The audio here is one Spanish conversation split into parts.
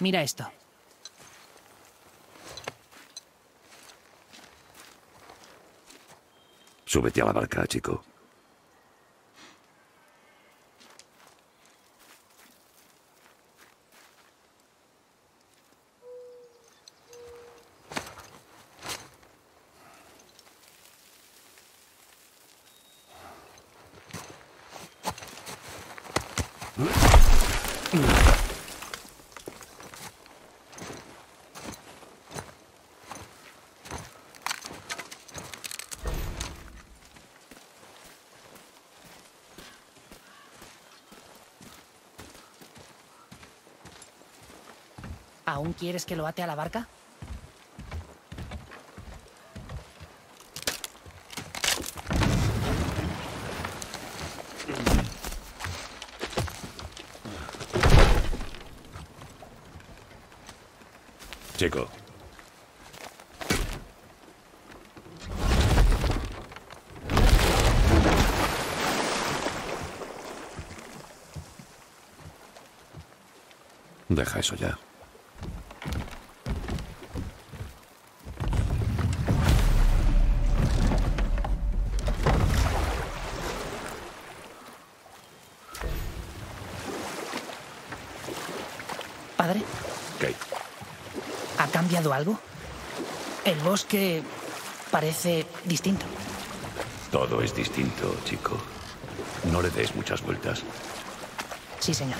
Mira esto. Súbete a la barca, chico. ¿Aún quieres que lo ate a la barca? Chico. Deja eso ya. ¿Ha cambiado algo? El bosque parece distinto. Todo es distinto, chico. No le des muchas vueltas. Sí, señor.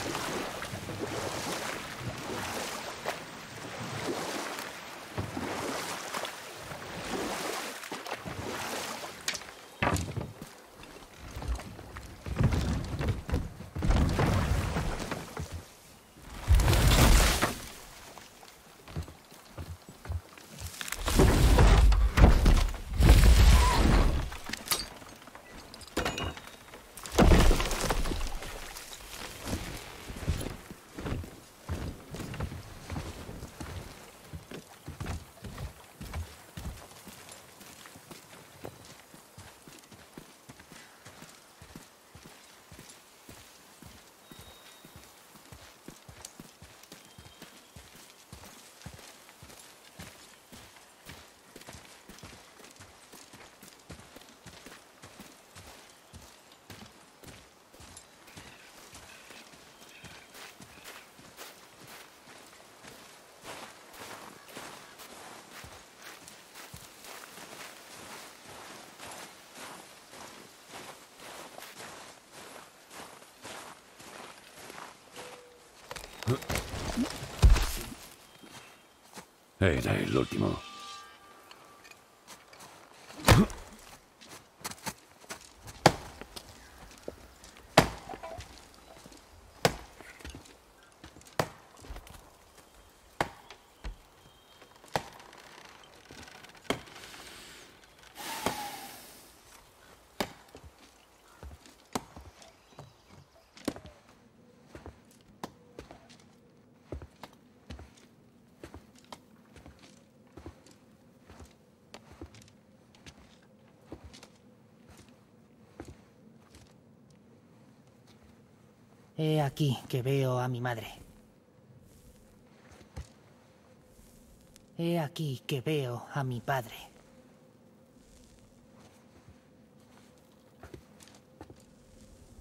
Era el último. He aquí que veo a mi madre. He aquí que veo a mi padre.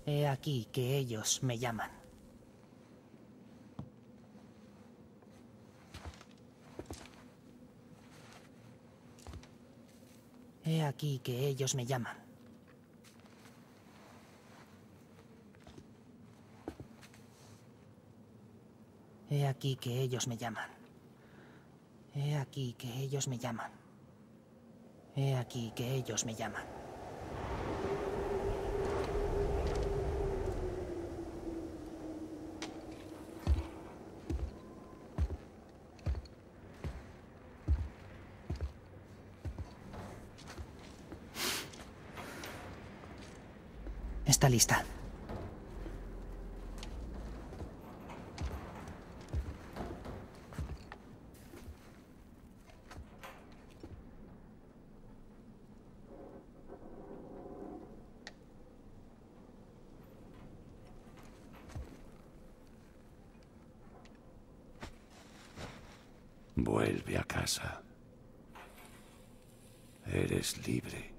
He aquí que ellos me llaman. He aquí que ellos me llaman. He aquí que ellos me llaman. He aquí que ellos me llaman. He aquí que ellos me llaman. Está lista. Vuelve a casa. Eres libre.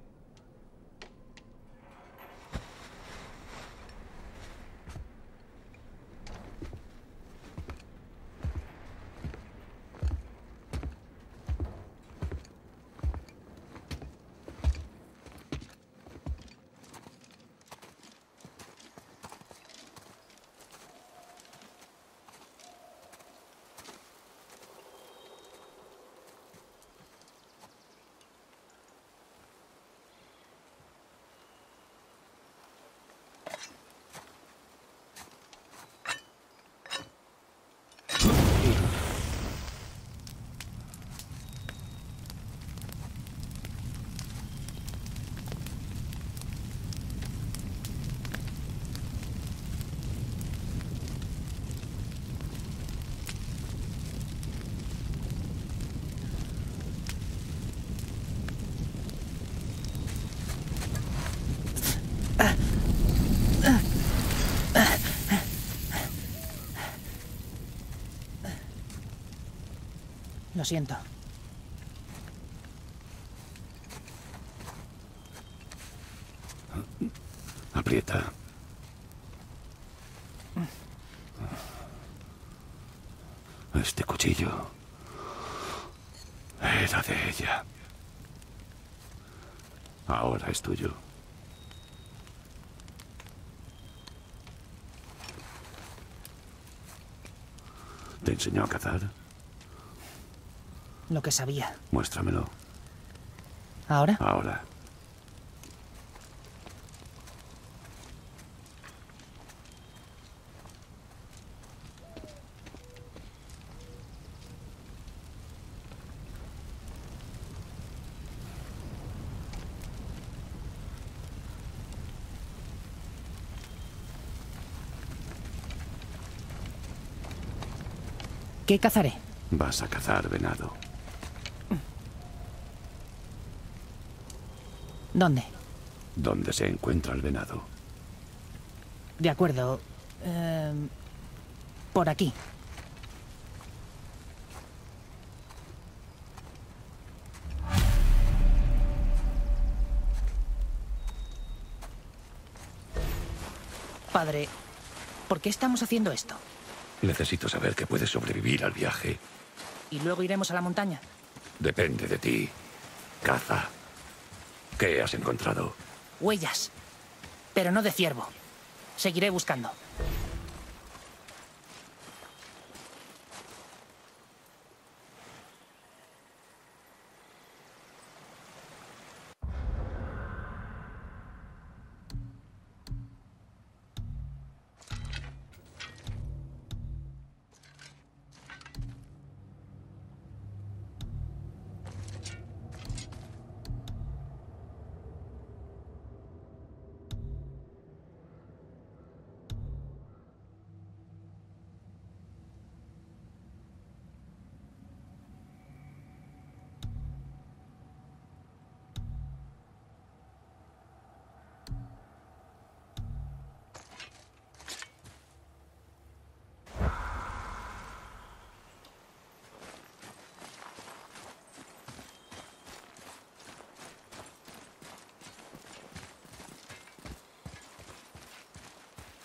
Lo siento. Aprieta. Este cuchillo era de ella. Ahora es tuyo. ¿Te enseñó a cazar? Lo que sabía. Muéstramelo. ¿Ahora? Ahora. ¿Qué cazaré? Vas a cazar venado. ¿Dónde? ¿Dónde se encuentra el venado? De acuerdo. Por aquí. Padre, ¿por qué estamos haciendo esto? Necesito saber que puedes sobrevivir al viaje. ¿Y luego iremos a la montaña? Depende de ti. Caza. ¿Qué has encontrado? Huellas, pero no de ciervo. Seguiré buscando.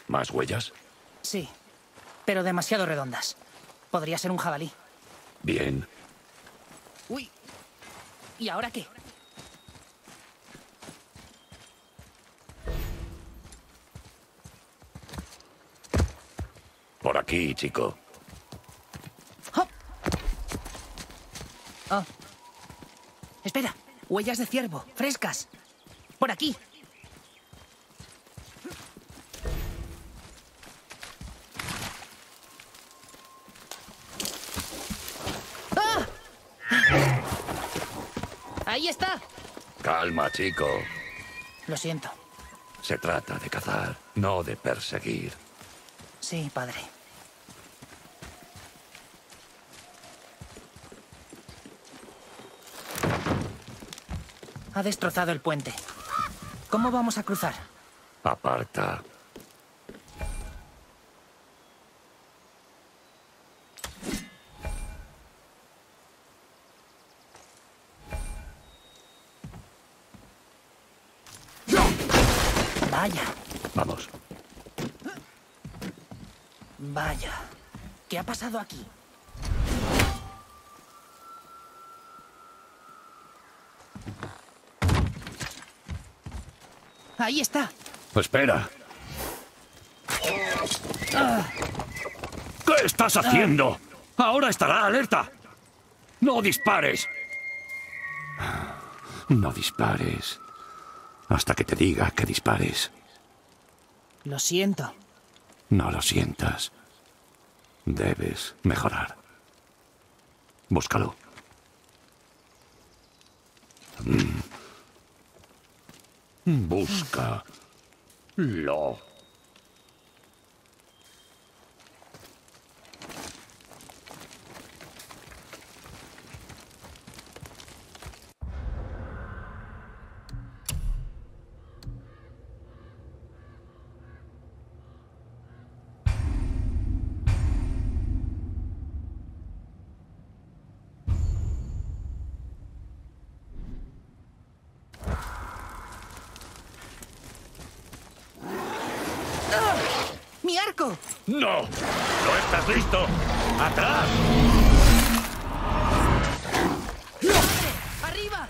¿Más huellas? Sí, pero demasiado redondas. Podría ser un jabalí. Bien. Uy, ¿y ahora qué? Por aquí, chico. Oh. Espera, huellas de ciervo, frescas. Por aquí. ¡Ah! ¡Ahí está! Calma, chico. Lo siento. Se trata de cazar, no de perseguir. Sí, padre. Ha destrozado el puente. ¿Cómo vamos a cruzar? Aparta. Vaya. Vamos. Vaya. ¿Qué ha pasado aquí? ¡Ahí está! ¡Espera! ¿Qué estás haciendo? ¡Ahora estará alerta! ¡No dispares! No dispares. Hasta que te diga que dispares. Lo siento. No lo sientas. Debes mejorar. Búscalo. Búscalo. ¡Mi arco! ¡No! ¡No estás listo! ¡Atrás! ¡Arriba!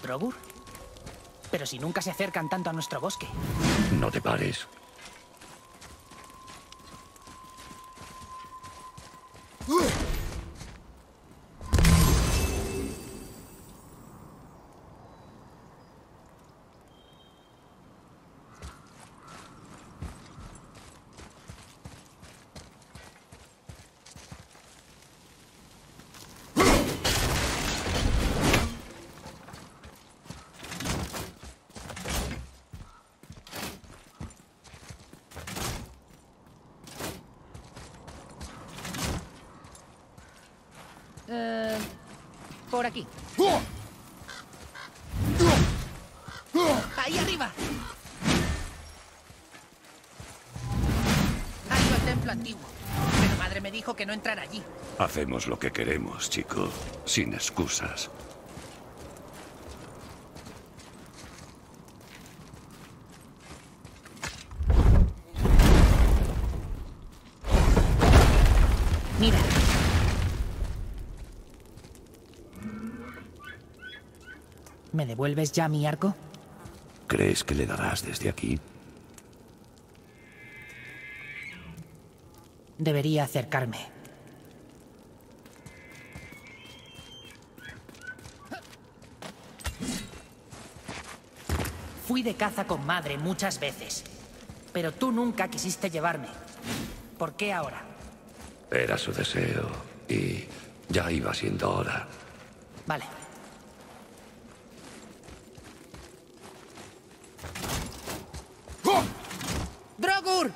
¿Drogur? Pero si nunca se acercan tanto a nuestro bosque. No te pares. Por aquí. ¡Ahí arriba! Hay un templo antiguo, pero madre me dijo que no entrara allí. Hacemos lo que queremos, chico, sin excusas. Mira. ¿Me devuelves ya mi arco? ¿Crees que le darás desde aquí? Debería acercarme. Fui de caza con madre muchas veces, pero tú nunca quisiste llevarme. ¿Por qué ahora? Era su deseo y ya iba siendo hora. Vale. ¡Drogur!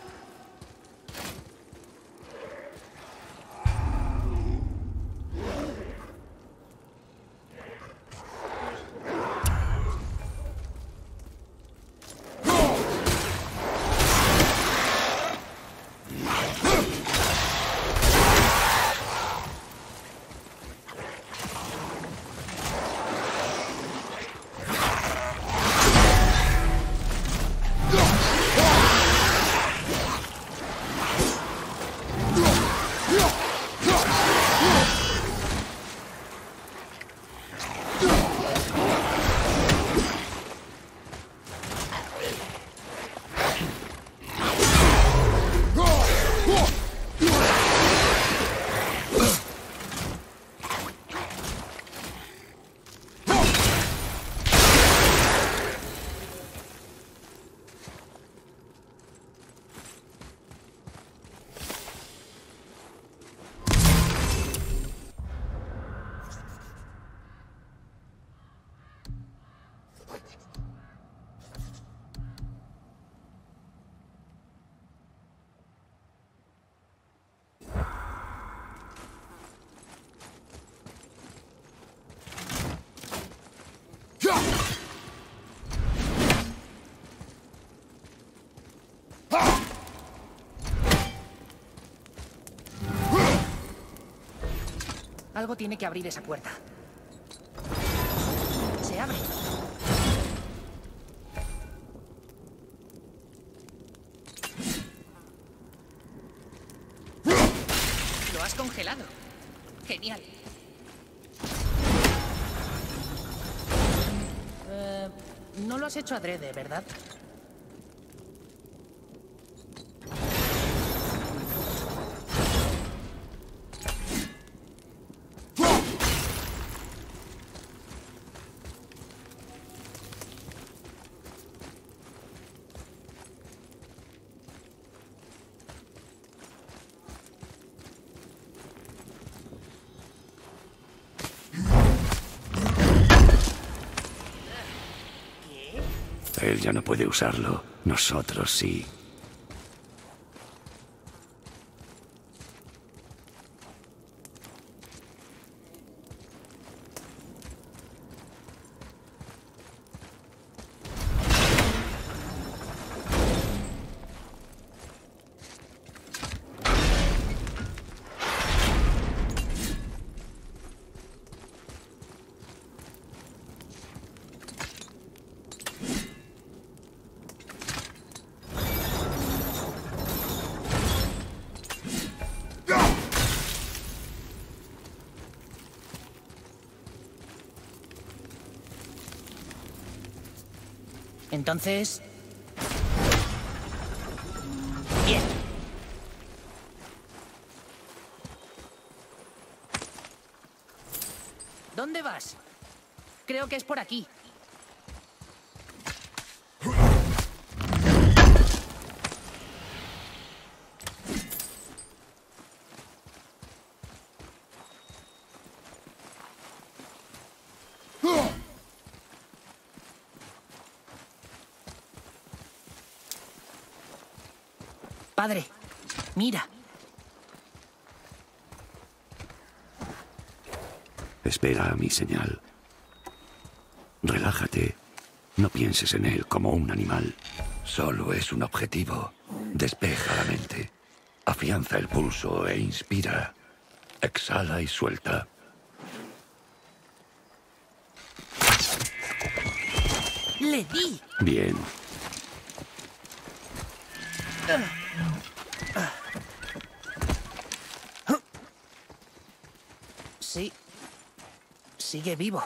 Algo tiene que abrir esa puerta. Se abre. Lo has congelado. Genial. No lo has hecho adrede, ¿verdad? Él ya no puede usarlo. Nosotros sí. Entonces... bien. ¿Dónde vas? Creo que es por aquí. Padre, mira. Espera a mi señal. Relájate. No pienses en él como un animal. Solo es un objetivo. Despeja la mente. Afianza el pulso e inspira. Exhala y suelta. ¡Le di! Bien. Sí. Sigue vivo.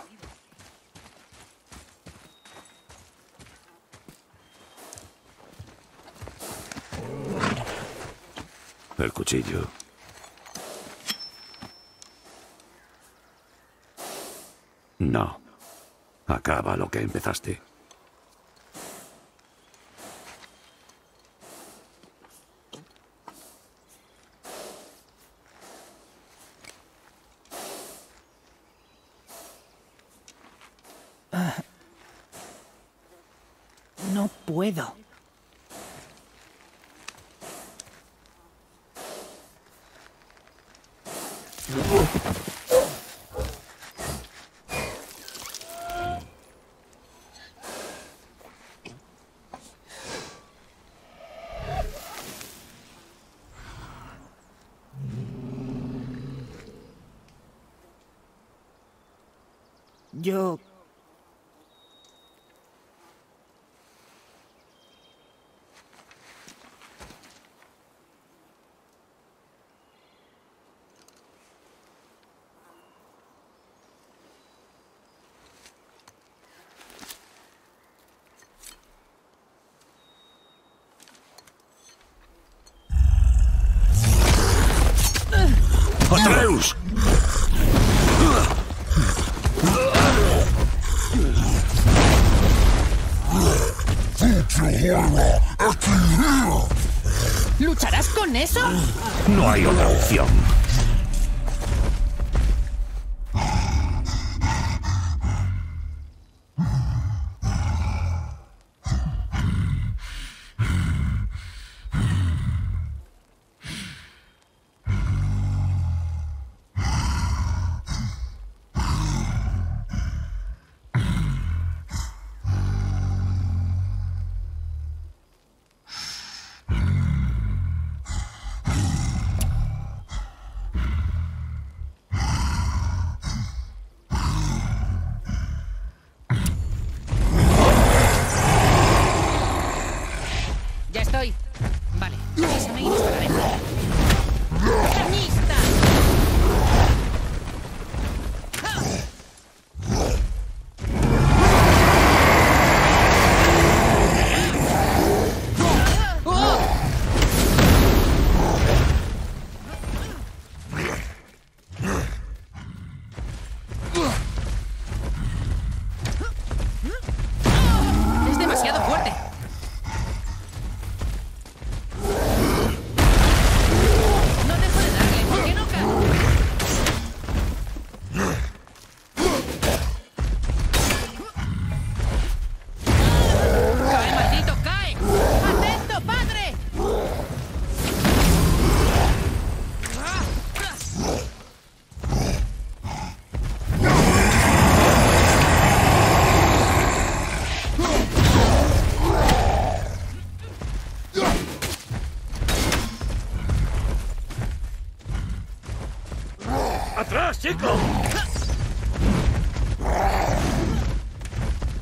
El cuchillo. No. Acaba lo que empezaste. puedo. Yo... ¡Atreus! ¿Lucharás con eso? No hay otra opción.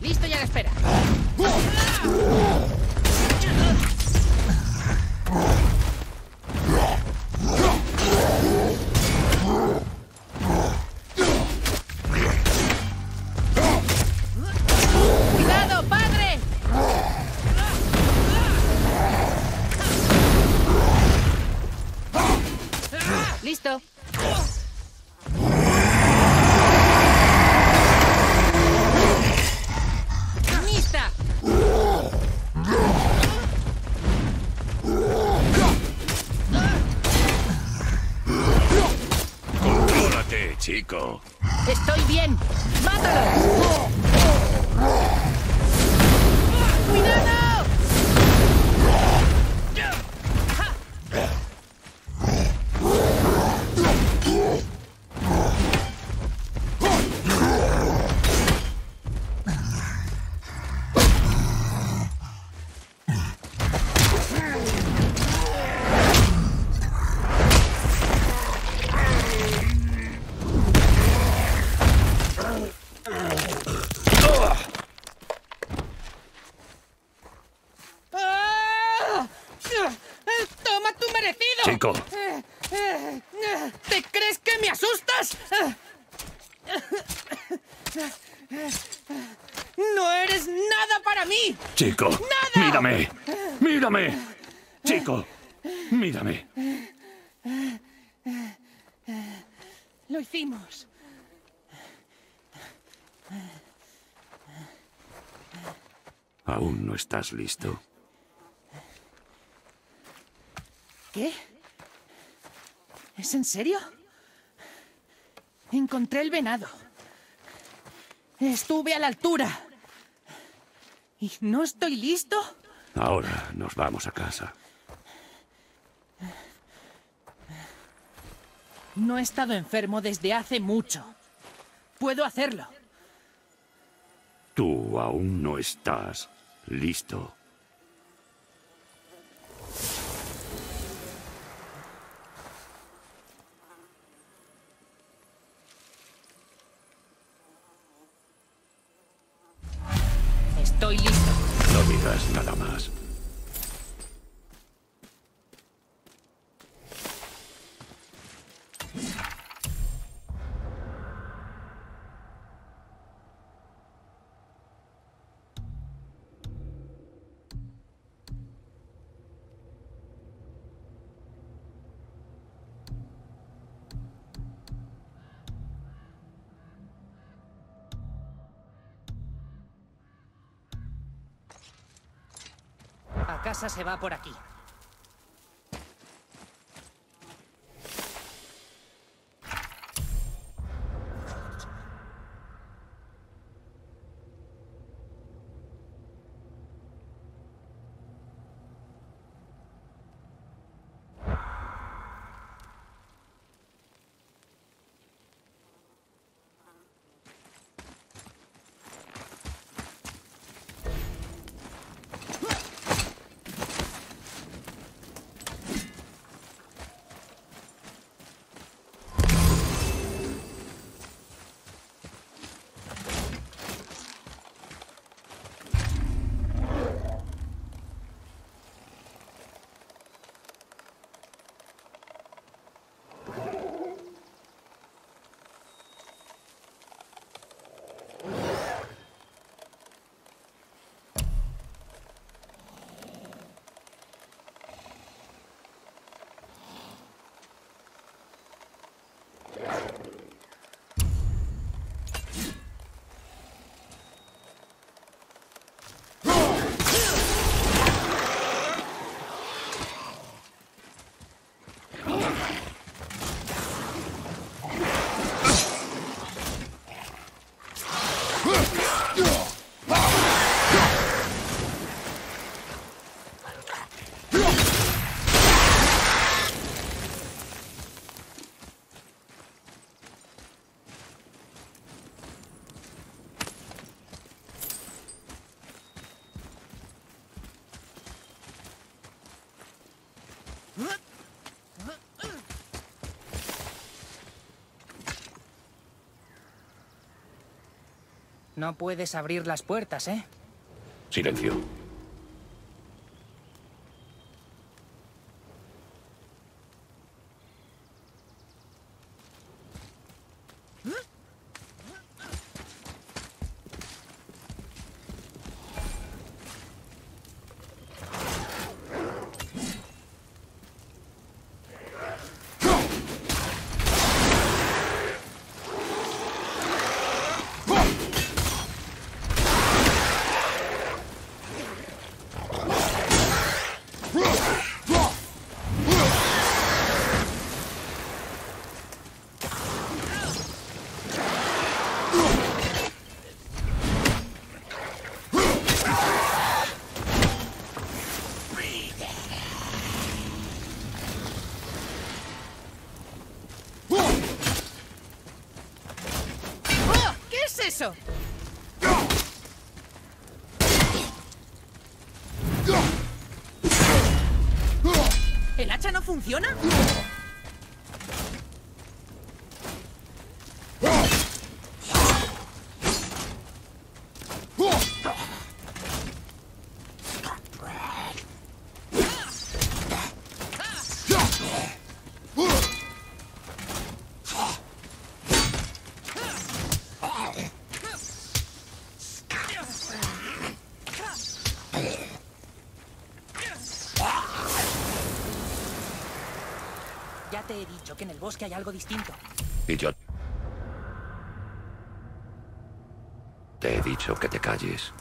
Listo y a la espera. Chico. Estoy bien. ¡Mátalo! ¡Cuidado! ¿Te crees que me asustas? ¡No eres nada para mí! Chico, ¡nada! Mírame. Mírame. Chico, mírame. Lo hicimos. ¿Aún no estás listo? ¿Qué? ¿Es en serio? Encontré el venado. Estuve a la altura. ¿Y no estoy listo? Ahora nos vamos a casa. No he estado enfermo desde hace mucho. Puedo hacerlo. Tú aún no estás listo. Estoy listo. No digas nada más. Casa se va por aquí. No puedes abrir las puertas, ¿eh? Silencio. ¿El hacha no funciona? Te he dicho que en el bosque hay algo distinto. Y yo te he dicho que te calles.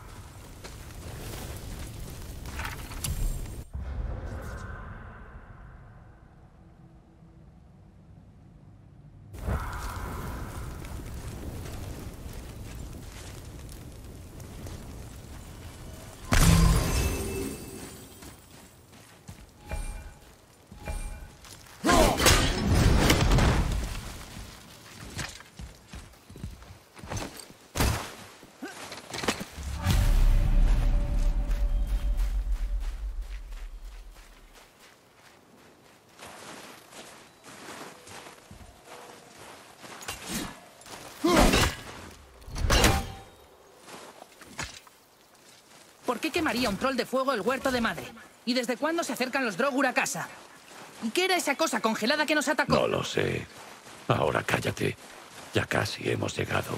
por qué quemaría un troll de fuego el huerto de madre. ¿Y desde cuándo se acercan los Drogur a casa? ¿Y qué era esa cosa congelada que nos atacó? No lo sé. Ahora cállate. Ya casi hemos llegado.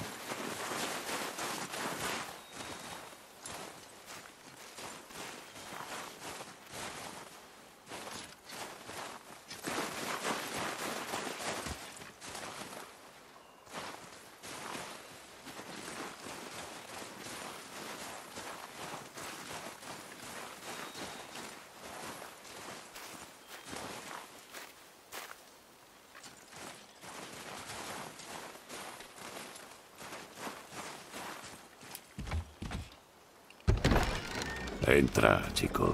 Entra, chico.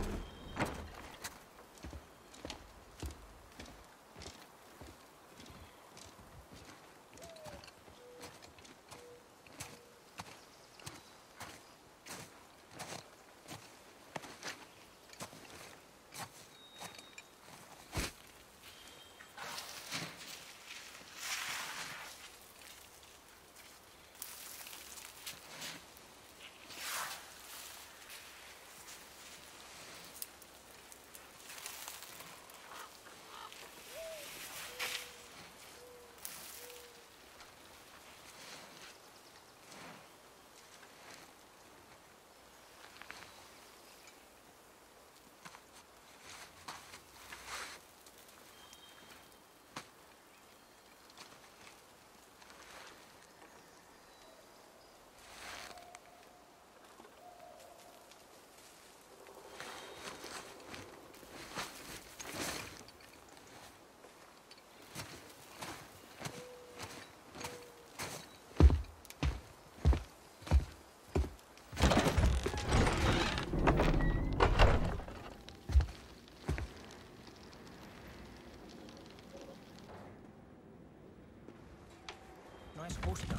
Justo.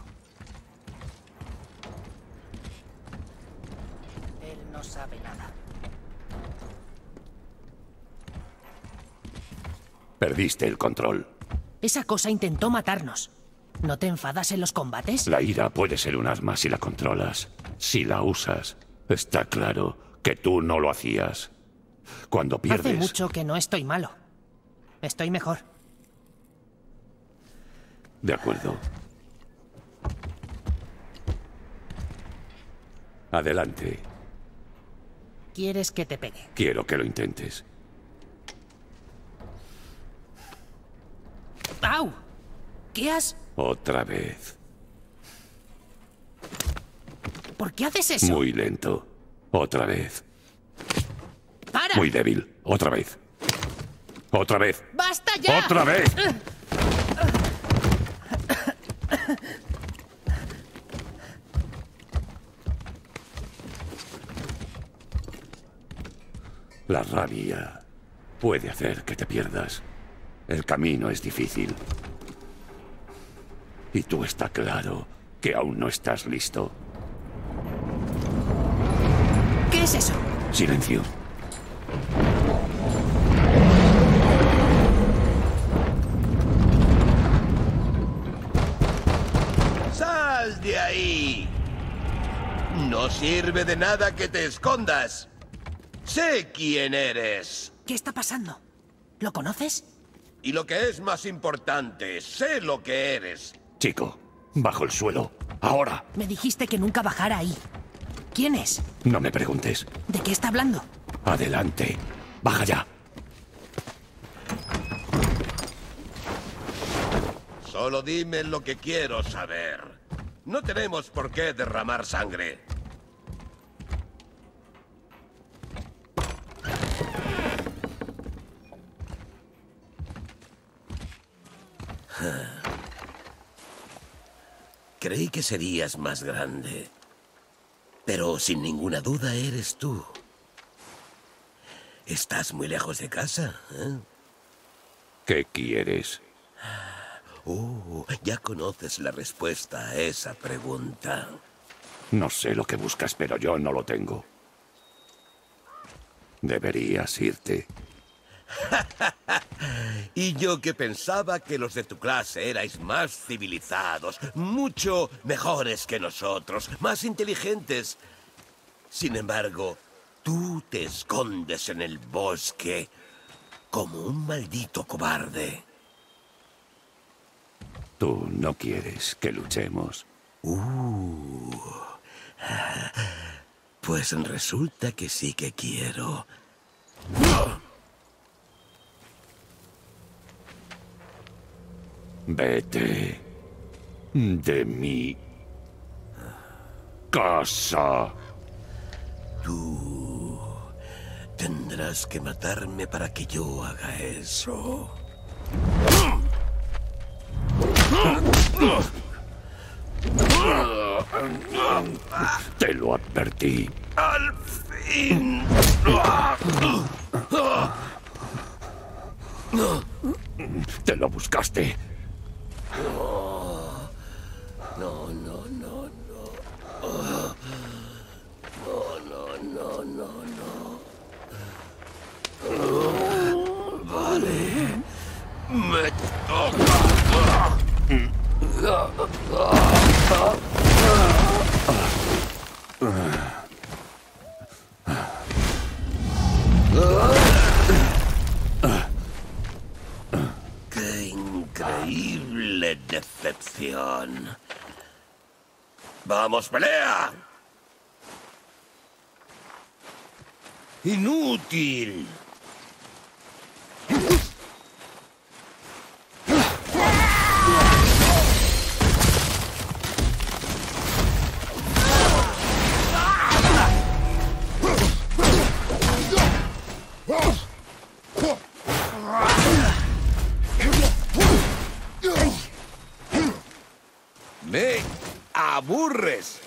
Él no sabe nada. Perdiste el control. Esa cosa intentó matarnos. ¿No te enfadas en los combates? La ira puede ser un arma si la controlas. Si la usas. Está claro que tú no lo hacías. Cuando pierdes... Hace mucho que no estoy malo. Estoy mejor. De acuerdo. Adelante. ¿Quieres que te pegue? Quiero que lo intentes. ¡Au! ¿Qué has...? Otra vez. ¿Por qué haces eso? Muy lento. Otra vez. ¡Para! Muy débil. Otra vez. Otra vez. ¡Basta ya! ¡Otra vez! La rabia puede hacer que te pierdas. El camino es difícil. Y tú está claro que aún no estás listo. ¿Qué es eso? Silencio. ¡Sal de ahí! No sirve de nada que te escondas. ¡Sé quién eres! ¿Qué está pasando? ¿Lo conoces? Y lo que es más importante, sé lo que eres. Chico, bajo el suelo, ahora. Me dijiste que nunca bajara ahí. ¿Quién es? No me preguntes. ¿De qué está hablando? Adelante, baja ya. Solo dime lo que quiero saber. No tenemos por qué derramar sangre. Creí que serías más grande, pero sin ninguna duda eres tú. Estás muy lejos de casa, ¿eh? ¿Qué quieres? Ya conoces la respuesta a esa pregunta. No sé lo que buscas, pero yo no lo tengo. Deberías irte. Y yo que pensaba que los de tu clase erais más civilizados, mucho mejores que nosotros, más inteligentes. Sin embargo, Tú te escondes en el bosque como un maldito cobarde. Tú no quieres que luchemos. Pues resulta que sí que quiero. Vete de mi casa. Tú tendrás que matarme para que yo haga eso. Te lo advertí. ¡Al fin! Te lo buscaste. No. Vale. Me toca. ¡Qué increíble decepción! ¡Vamos, pelea! ¡Inútil! ¡Me aburres!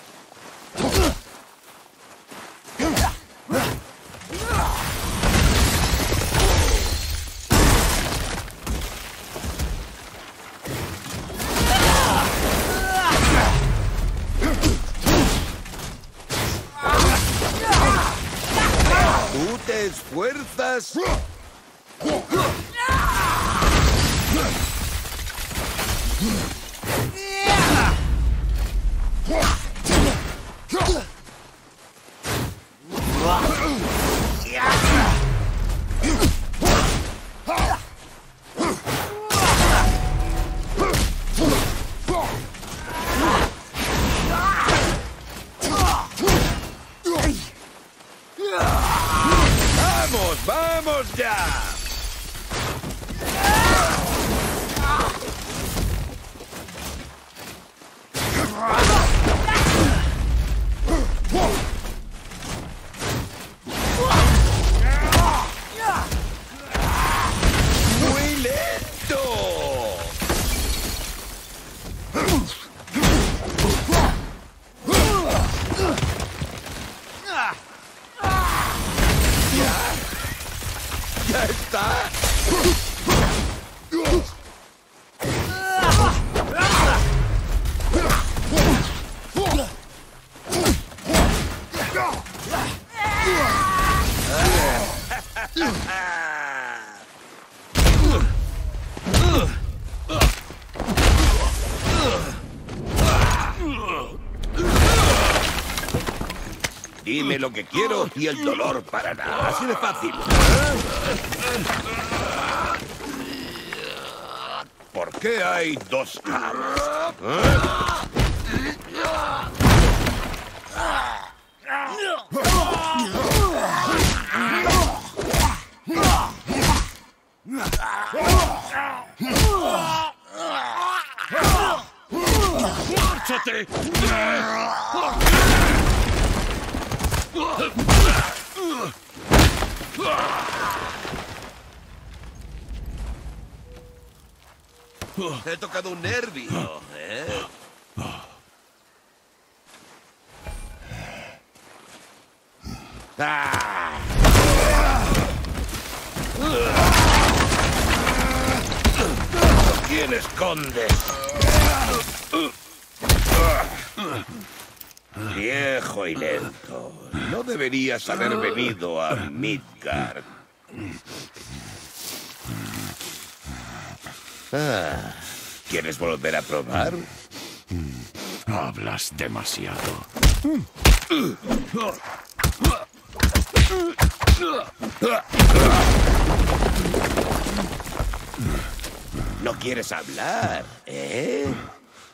¡Tú te esfuerzas! ¡Vamos ya! ¡Muy lento! ¡Ya está! Dime lo que quiero y el dolor para nada. Así de fácil. ¿Por qué hay dos caras? ¡Márchate! He tocado un nervio, ¿eh? ¿Quién esconde? Viejo y lento. No deberías haber venido a Midgard. ¿Quieres volver a probar? Hablas demasiado. No quieres hablar, ¿eh?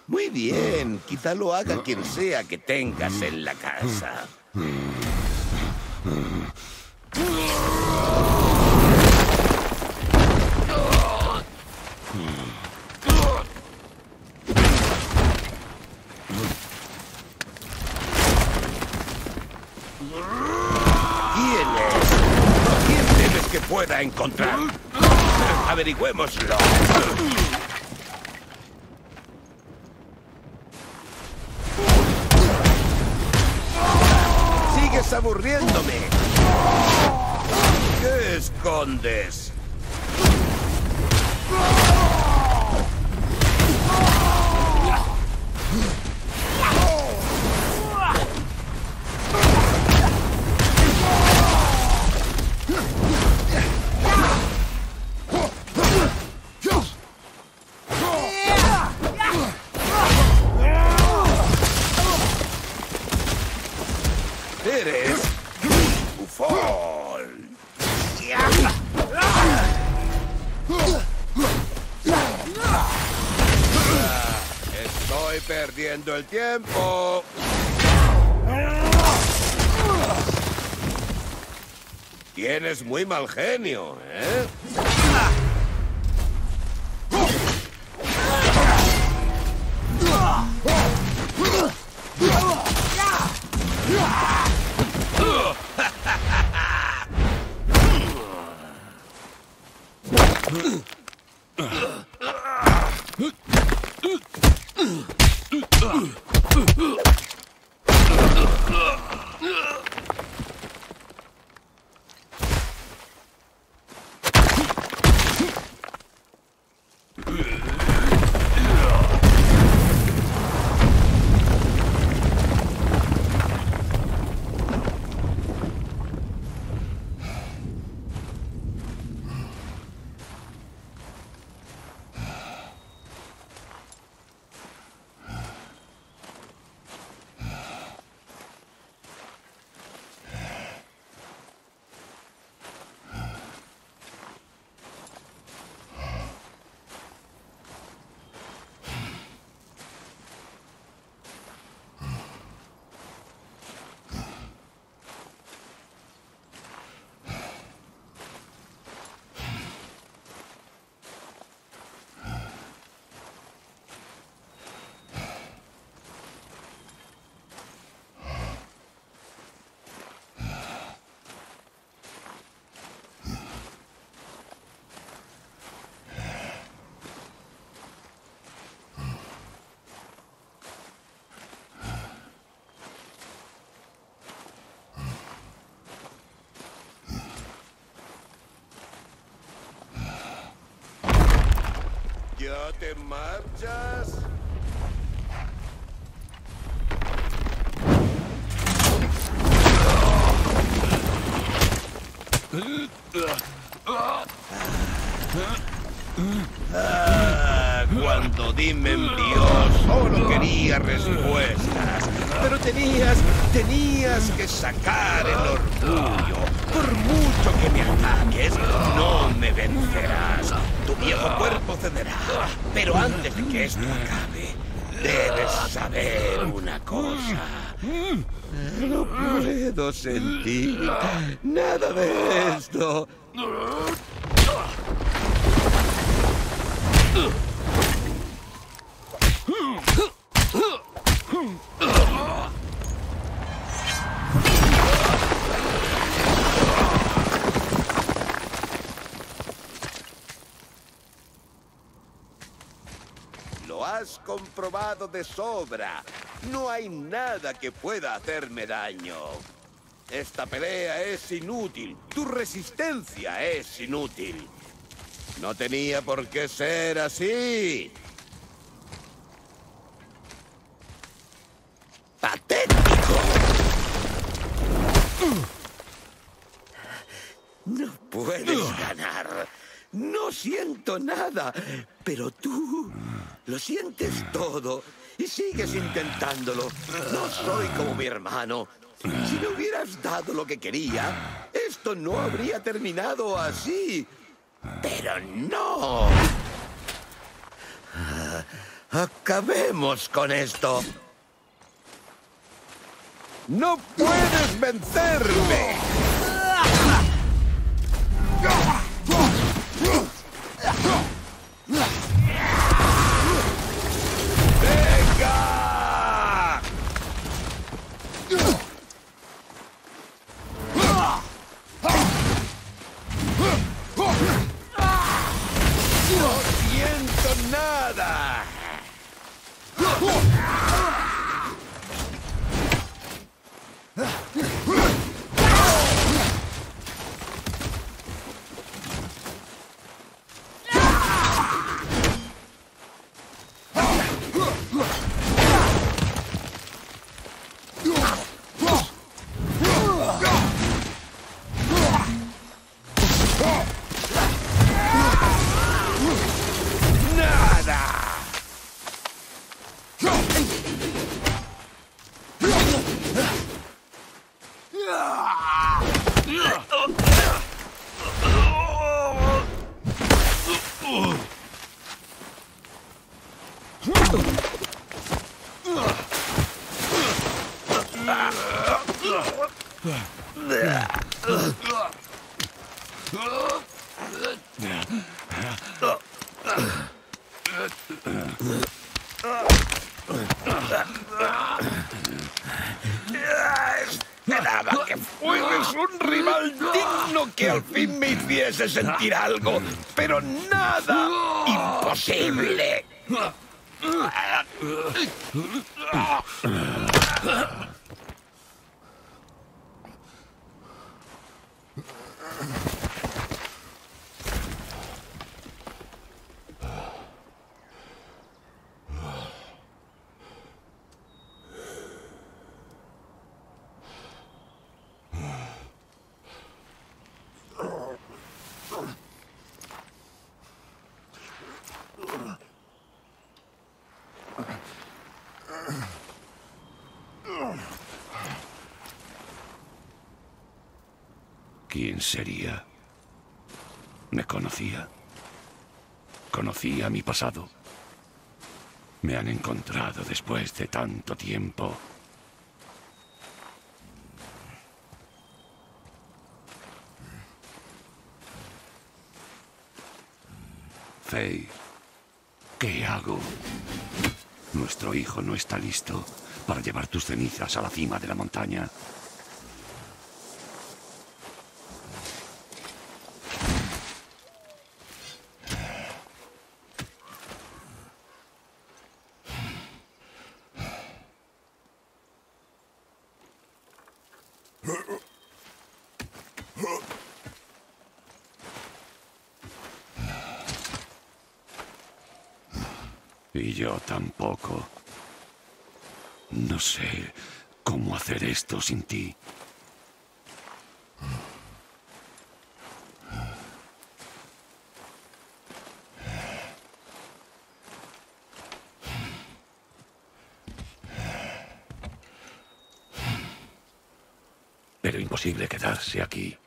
Muy bien, quizá lo haga quien sea que tengas en la casa. Pueda encontrar. Averigüémoslo. ¡Sigues aburriéndome! ¿Qué escondes? Eres bufón. Estoy perdiendo el tiempo. Tienes muy mal genio, ¿eh? ¿Ya te marchas? Cuando Dim me envió, solo quería respuestas. Pero tenías que sacar el orgullo. Por mucho que me ataques, no me vencerás. Tu viejo cuerpo cederá. Pero antes de que esto acabe, debes saber una cosa. No puedo sentir nada de esto. Has comprobado de sobra. No hay nada que pueda hacerme daño. Esta pelea es inútil. Tu resistencia es inútil. No tenía por qué ser así. ¡Patético! No puedes ganar. No siento nada, pero tú lo sientes todo y sigues intentándolo. No soy como mi hermano. Si me hubieras dado lo que quería, esto no habría terminado así. ¡Pero no! ¡Acabemos con esto! ¡No puedes vencerme! Nada. Esperaba que fueras un rival digno que al fin me hiciese sentir algo, pero nada, imposible. ¿Quién sería? Me conocía. Conocía mi pasado. Me han encontrado después de tanto tiempo. Faye, ¿qué hago? Nuestro hijo no está listo para llevar tus cenizas a la cima de la montaña. Y yo tampoco. No sé cómo hacer esto sin ti. Pero imposible quedarse aquí.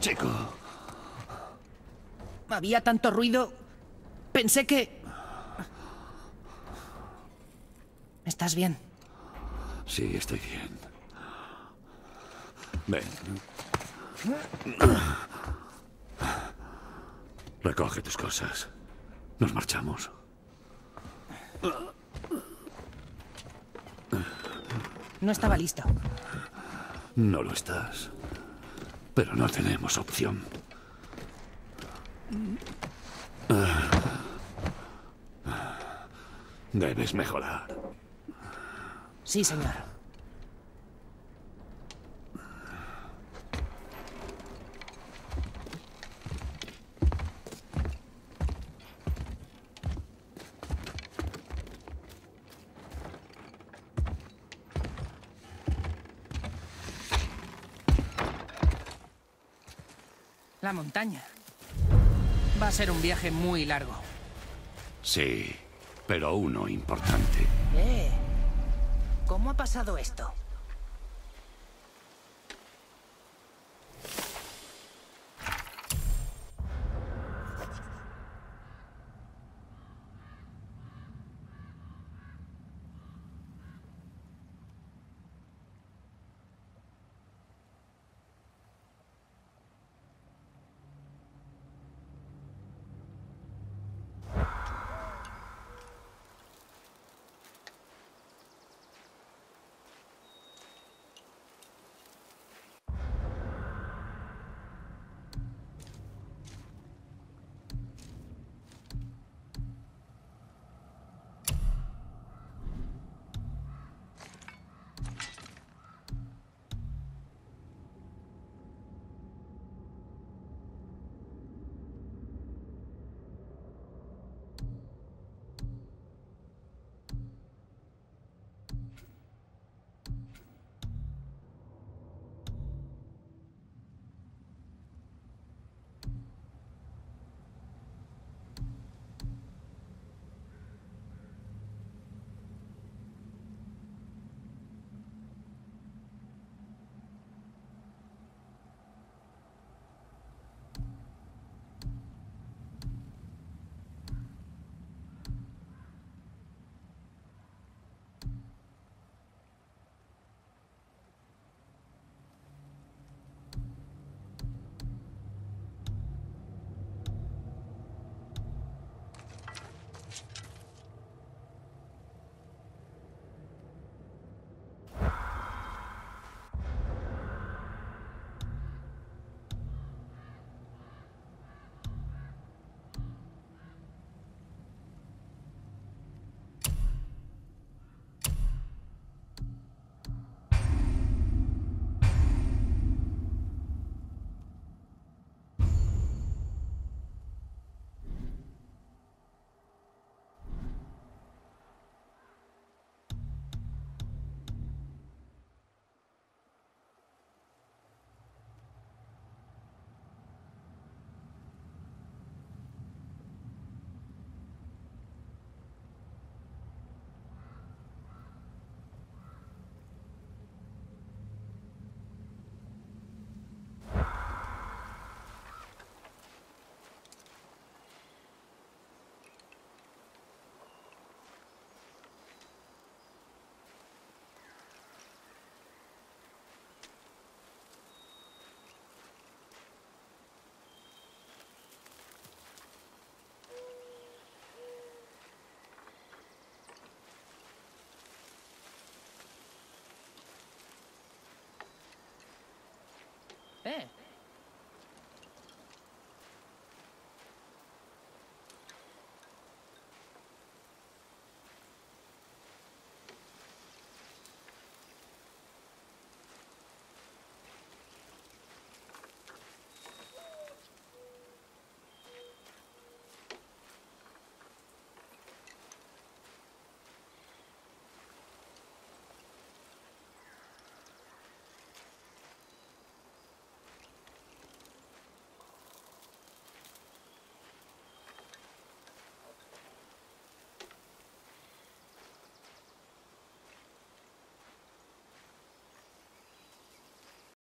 Chico. Había tanto ruido. Pensé que... ¿Estás bien? Sí, estoy bien. Ven. Recoge tus cosas. Nos marchamos. No estaba listo. No lo estás. Pero no tenemos opción. Debes mejorar. Sí, señor. La montaña. Va a ser un viaje muy largo. Sí, pero uno importante. ¿Cómo ha pasado esto?